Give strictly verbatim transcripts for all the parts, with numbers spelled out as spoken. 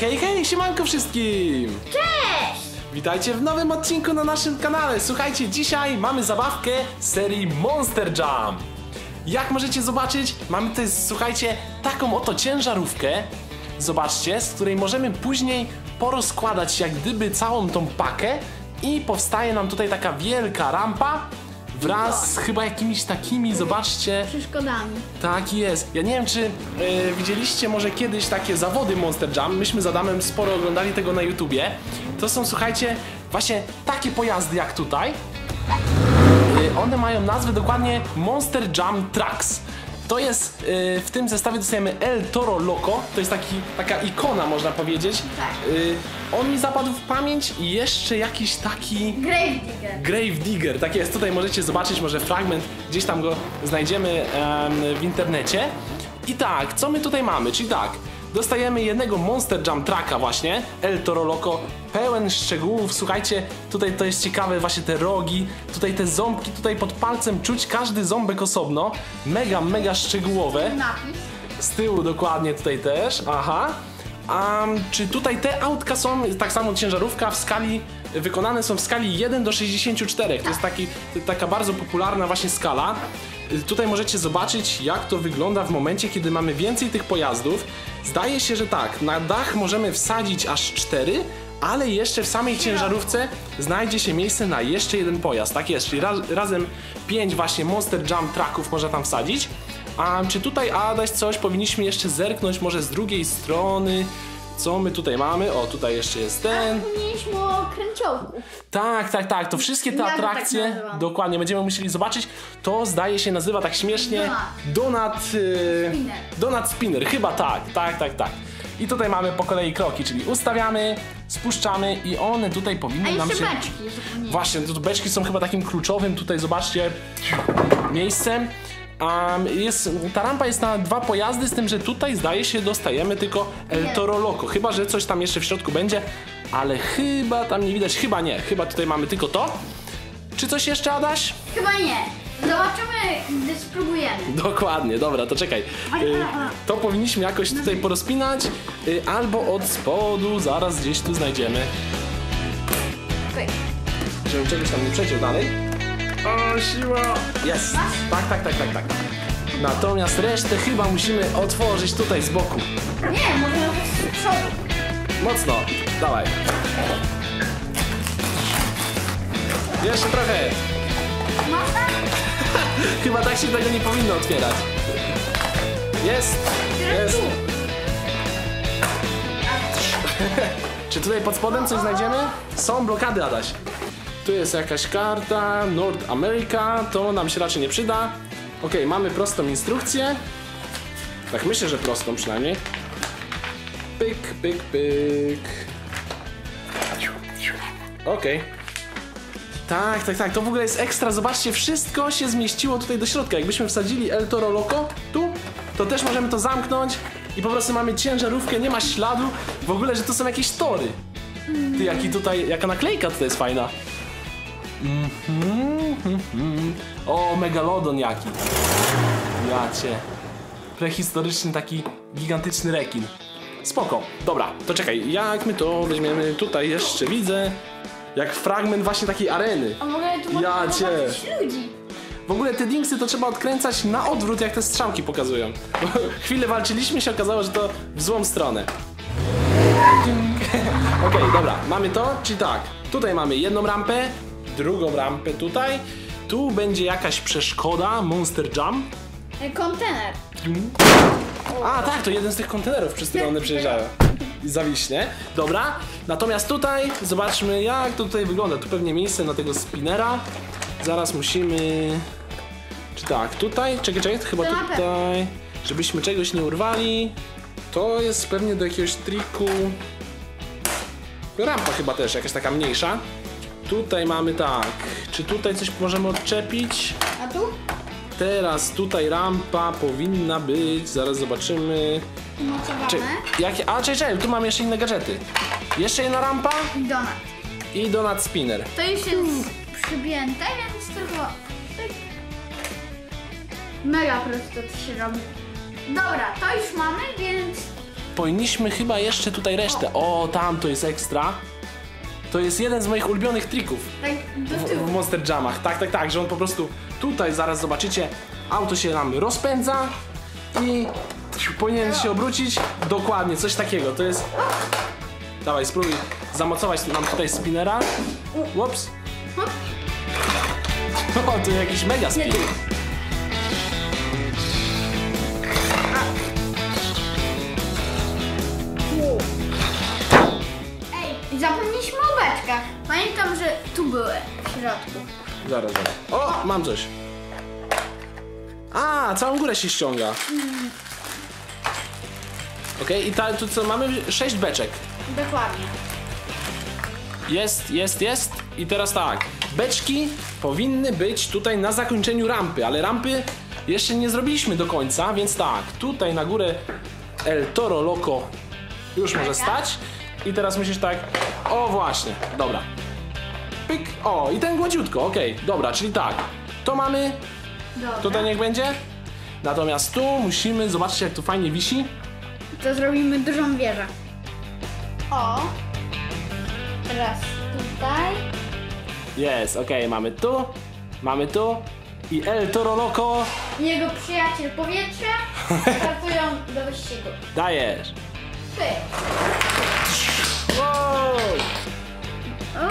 Hej, hej, hej, siemanko wszystkim! Cześć! Witajcie w nowym odcinku na naszym kanale. Słuchajcie, dzisiaj mamy zabawkę z serii Monster Jam. Jak możecie zobaczyć, mamy tutaj, słuchajcie, taką oto ciężarówkę. Zobaczcie, z której możemy później porozkładać jak gdyby całą tą pakę i powstaje nam tutaj taka wielka rampa wraz z chyba jakimiś takimi, zobaczcie, przeszkodami. Tak jest. Ja nie wiem, czy yy, widzieliście może kiedyś takie zawody Monster Jam. Myśmy z Adamem sporo oglądali tego na YouTubie. To są, słuchajcie, właśnie takie pojazdy jak tutaj. Yy, one mają nazwę dokładnie Monster Jam Trucks. To jest, yy, w tym zestawie dostajemy El Toro Loco. To jest taki, taka ikona, można powiedzieć. Tak. Yy, on mi zapadł w pamięć i jeszcze jakiś taki... Grave Digger. Grave Digger, tak jest. Tutaj możecie zobaczyć może fragment, gdzieś tam go znajdziemy yy, w internecie. I tak, co my tutaj mamy? Czyli tak, dostajemy jednego Monster Jam Trucka właśnie, El Toro Loco, pełen szczegółów. Słuchajcie, tutaj to jest ciekawe, właśnie te rogi, tutaj te ząbki, tutaj pod palcem czuć każdy ząbek osobno. Mega, mega szczegółowe. Z tyłu dokładnie tutaj też, aha. Um, czy tutaj te autka są, tak samo ciężarówka, w skali, wykonane są w skali jeden do sześćdziesięciu czterech. To jest taki, taka bardzo popularna właśnie skala. Tutaj możecie zobaczyć, jak to wygląda w momencie, kiedy mamy więcej tych pojazdów. Zdaje się, że tak, na dach możemy wsadzić aż cztery, ale jeszcze w samej ciężarówce znajdzie się miejsce na jeszcze jeden pojazd. Tak jest, czyli raz, razem pięć właśnie Monster Jam Trucków można tam wsadzić. A czy tutaj, Adaś, coś powinniśmy jeszcze zerknąć może z drugiej strony? Co my tutaj mamy? O, tutaj jeszcze jest ten. Zapomnieliśmy o kręciołku. Tak, tak, tak. To wszystkie te ja atrakcje tak dokładnie będziemy musieli zobaczyć. To zdaje się nazywa tak śmiesznie Donut yy, Spinner. Donut Spinner, chyba tak, tak, tak, tak. I tutaj mamy po kolei kroki, czyli ustawiamy, spuszczamy i one tutaj powinny nam się... beczki. Właśnie, to beczki są chyba takim kluczowym tutaj, zobaczcie, miejscem. Um, jest, ta rampa jest na dwa pojazdy, z tym, że tutaj zdaje się dostajemy tylko El Toro Loco. Chyba, że coś tam jeszcze w środku będzie, ale chyba tam nie widać, chyba nie. Chyba tutaj mamy tylko to. Czy coś jeszcze, Adaś? Chyba nie. Zobaczymy, gdy spróbujemy. Dokładnie, dobra, to czekaj. Y, to powinniśmy jakoś tutaj porozpinać, y, albo od spodu, zaraz gdzieś tu znajdziemy. Okay. Żebym czegoś tam nie przeciął dalej. O, siła! Jest! Tak, tak, tak, tak, tak. Natomiast resztę chyba musimy otworzyć tutaj z boku. Nie, możemy z przodu. Mocno, dawaj. Jeszcze trochę. Można? Chyba tak się tego nie powinno otwierać. Jest! Jest! Czy tutaj pod spodem coś znajdziemy? Są blokady, Adaś. Tu jest jakaś karta, North America, to nam się raczej nie przyda. Ok, mamy prostą instrukcję. Tak myślę, że prostą przynajmniej. Pyk, pyk, pyk. Ok. Tak, tak, tak, to w ogóle jest ekstra. Zobaczcie, wszystko się zmieściło tutaj do środka. Jakbyśmy wsadzili El Toro Loco tu, to też możemy to zamknąć. I po prostu mamy ciężarówkę, nie ma śladu w ogóle, że to są jakieś tory. Ty, jaki tutaj, jaka naklejka tutaj jest fajna. Mm-hmm, mm-hmm. O, Megalodon jaki. Jacie. Prehistoryczny taki gigantyczny rekin. Spoko, dobra, to czekaj, jak my to weźmiemy, tutaj jeszcze widzę jak fragment właśnie takiej areny. A mogę tu Jacie. Ludzi. W ogóle te dingsy to trzeba odkręcać na odwrót, jak te strzałki pokazują. Chwilę walczyliśmy, się okazało, że to w złą stronę. Okej, okay, dobra, mamy to, czyli tak, tutaj mamy jedną rampę, drugą rampę tutaj, tu będzie jakaś przeszkoda, Monster Jam. Kontener. A tak, to jeden z tych kontenerów, przez które one przejeżdżają. Zawiśnie, dobra, natomiast tutaj zobaczmy, jak to tutaj wygląda, tu pewnie miejsce na tego spinera, zaraz musimy, czy tak, tutaj, czekaj, czekaj, chyba tutaj, żebyśmy czegoś nie urwali, to jest pewnie do jakiegoś triku. Rampa chyba też, jakaś taka mniejsza. Tutaj mamy tak. Czy tutaj coś możemy odczepić? A tu? Teraz tutaj rampa powinna być. Zaraz zobaczymy. Czy, jakie, a czekaj, czekaj, tu mam jeszcze inne gadżety. Jeszcze jedna rampa. I donut. I donut spinner. To już jest przypięte, więc tylko... mega prosto to się robi. Dobra, to już mamy, więc powinniśmy chyba jeszcze tutaj resztę. O, tam to jest ekstra. To jest jeden z moich ulubionych trików w, w Monster Jamach. Tak, tak, tak, że on po prostu tutaj, zaraz zobaczycie, auto się nam rozpędza i powinien się obrócić. Dokładnie, coś takiego. To jest... Dawaj, spróbuj zamocować nam tutaj spinnera. Ups. O, to jakiś mega spinner. Ej, zapomnieliśmy o beczkach. Pamiętam, że tu były w środku. Zaraz, zaraz. O, mam coś. A, całą górę się ściąga. Okej, i ta, tu co mamy? Sześć beczek. Dokładnie. Jest, jest, jest. I teraz tak. Beczki powinny być tutaj na zakończeniu rampy, ale rampy jeszcze nie zrobiliśmy do końca, więc tak. Tutaj na górę El Toro Loco już może stać. I teraz musisz tak... O, właśnie. Dobra. Pyk. O, i ten gładziutko. Okej, dobra, czyli tak. To mamy... Dobra. Tutaj niech będzie. Natomiast tu musimy... Zobaczcie, jak tu fajnie wisi. To zrobimy dużą wieżę. O. Raz tutaj. Jest, okej, mamy tu. Mamy tu. I El Toro Loco. Jego przyjaciel powietrza. Startują do wyścigu. Dajesz. Ty. Wow. O.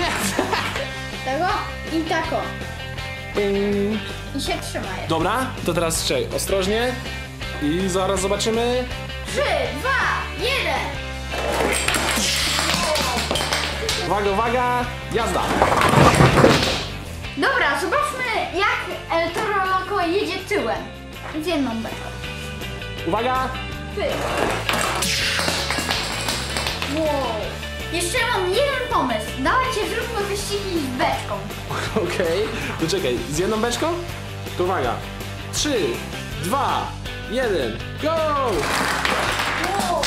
Jest. Tego i tako. Ping. I się trzymają. Dobra, to teraz strzelaj ostrożnie. I zaraz zobaczymy. trzy, dwa, jeden. Uwaga, uwaga, jazda! Dobra, zobaczmy, jak El Toro Loco jedzie tyłem. Z jedną beczką. Uwaga! Pyk. Wow. Jeszcze mam jeden pomysł. Dawajcie, zróbmy wyścigi z beczką. Okej, to czekaj, z jedną beczką? To uwaga. trzy, dwa, jeden, go! Wow.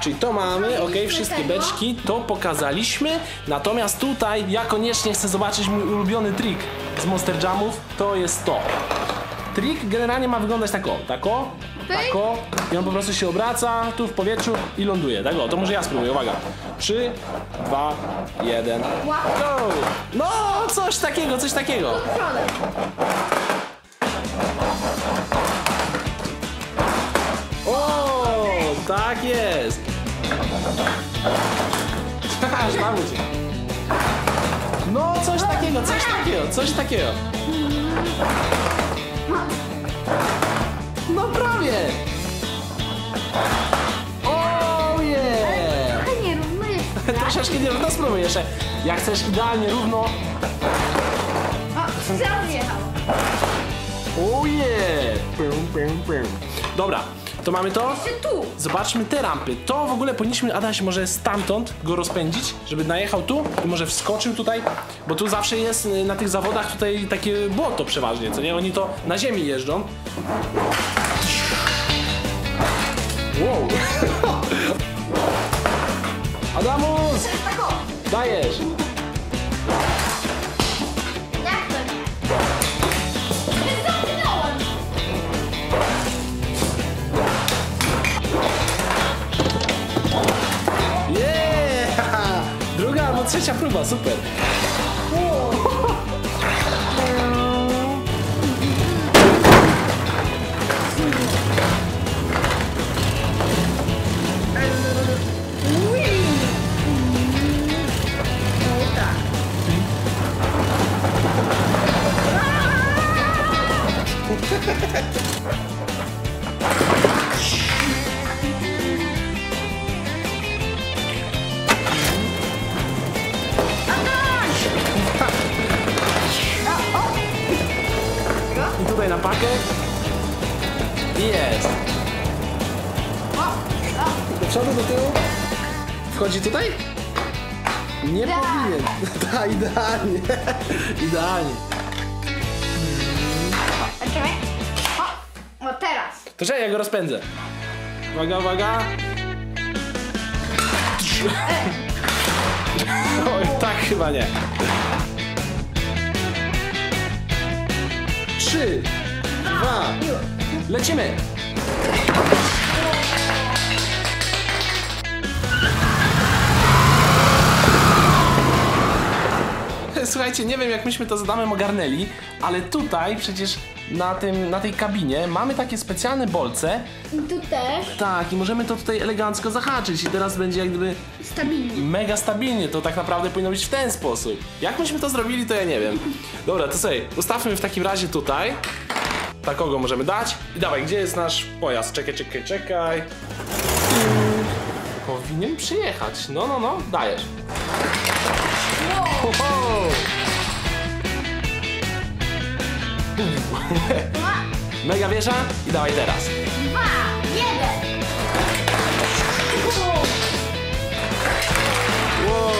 Czyli to mamy, ok, wszystkie beczki, to pokazaliśmy, natomiast tutaj ja koniecznie chcę zobaczyć mój ulubiony trik z Monster Jamów, to jest to. Trik generalnie ma wyglądać tak o, tak o, tak o, i on po prostu się obraca tu w powietrzu i ląduje, tak o, to może ja spróbuję, uwaga. trzy, dwa, jeden, go! No, coś takiego, coś takiego. O, tak jest. No, coś takiego, coś takiego, coś takiego. No prawie. O, je. Trochę nierówno jest. Troszeczkę nierówno, spróbuj jeszcze. Jak chcesz idealnie równo. O, zjechał. O, je. Dobra. To mamy to? Tu. Zobaczmy te rampy. To w ogóle powinniśmy, Adaś, może stamtąd go rozpędzić, żeby najechał tu i może wskoczył tutaj, bo tu zawsze jest na tych zawodach tutaj takie błoto przeważnie, co nie? Oni to na ziemi jeżdżą. Wow. Adamus! Dajesz! Trzecia próba, super! Na pakę i jest. Do przodu, do tyłu. Wchodzi tutaj? Nie da. Powinien. Tak, idealnie. Idealnie. O, o teraz. To czekaj, ja go rozpędzę. Uwaga, uwaga. Oj, tak chyba nie. Trzy, dwa, lecimy! słuchajcie, nie wiem jak myśmy to z Adamem ogarnęli, ale tutaj przecież na, tym, na tej kabinie mamy takie specjalne bolce. I tu też. Tak, i możemy to tutaj elegancko zahaczyć i teraz będzie jak gdyby... Stabilnie. Mega stabilnie, to tak naprawdę powinno być w ten sposób. Jak myśmy to zrobili, to ja nie wiem. Dobra, to sobie ustawmy w takim razie tutaj. Takiego możemy dać. I dawaj, gdzie jest nasz pojazd? Czekaj, czekaj, czekaj. Powinien przyjechać. No, no, no, dajesz. Wow. Ho, ho. Mega wieża i dawaj teraz. Dwa, jeden. Wow.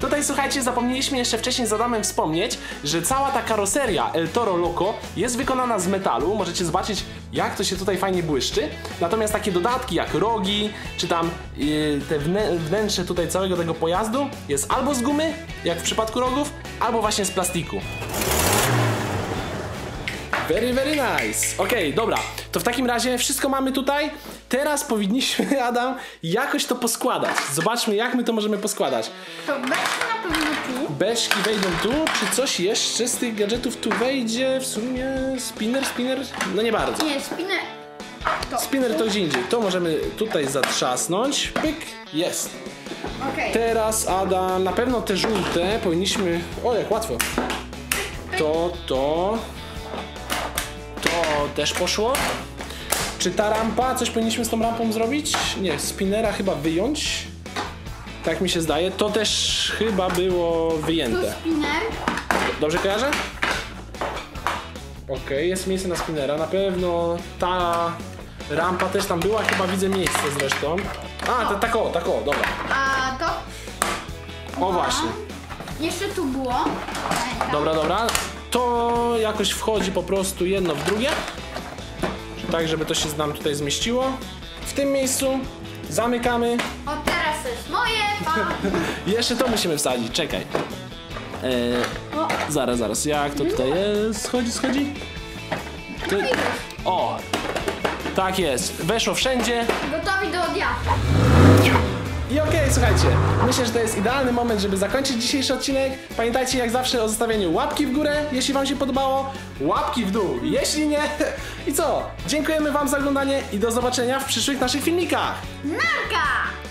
Tutaj, słuchajcie, zapomnieliśmy jeszcze wcześniej z Adamem wspomnieć, że cała ta karoseria El Toro Loco jest wykonana z metalu. Możecie zobaczyć, jak to się tutaj fajnie błyszczy. Natomiast takie dodatki jak rogi, czy tam yy, te wnę wnętrze tutaj całego tego pojazdu jest albo z gumy, jak w przypadku rogów, albo właśnie z plastiku. Very, very nice. Okej, okay, dobra. To w takim razie wszystko mamy tutaj. Teraz powinniśmy, Adam, jakoś to poskładać. Zobaczmy, jak my to możemy poskładać. To beczki na pewno tu. Beczki wejdą tu. Czy coś jeszcze z tych gadżetów tu wejdzie? W sumie spinner, spinner? No nie bardzo. Nie, spinner. To. Spinner to gdzie indziej. To możemy tutaj zatrzasnąć. Pyk. Jest. Okay. Teraz, Adam, na pewno te żółte powinniśmy... O, jak łatwo. To, to... To też poszło. Czy ta rampa? Coś powinniśmy z tą rampą zrobić? Nie, spinnera chyba wyjąć. Tak mi się zdaje. To też chyba było wyjęte. Tu spinner. Dobrze kojarzę? Okej, okay, jest miejsce na spinnera. Na pewno ta rampa też tam była. Chyba widzę miejsce zresztą. A, to, tak o, tak o, dobra. A to? O, właśnie. Jeszcze tu było. Pamiętam. Dobra, dobra. To jakoś wchodzi po prostu jedno w drugie, tak żeby to się nam tutaj zmieściło. W tym miejscu zamykamy. O, teraz jest moje. Jeszcze to musimy wsadzić, czekaj. Eee, zaraz, zaraz, jak to tutaj jest? Schodzi, schodzi? Ty... O, tak jest, weszło wszędzie. Gotowi do odjazdu. I okej, okay, słuchajcie, myślę, że to jest idealny moment, żeby zakończyć dzisiejszy odcinek. Pamiętajcie jak zawsze o zostawieniu łapki w górę, jeśli wam się podobało, łapki w dół, jeśli nie. I co? Dziękujemy wam za oglądanie i do zobaczenia w przyszłych naszych filmikach. Narka!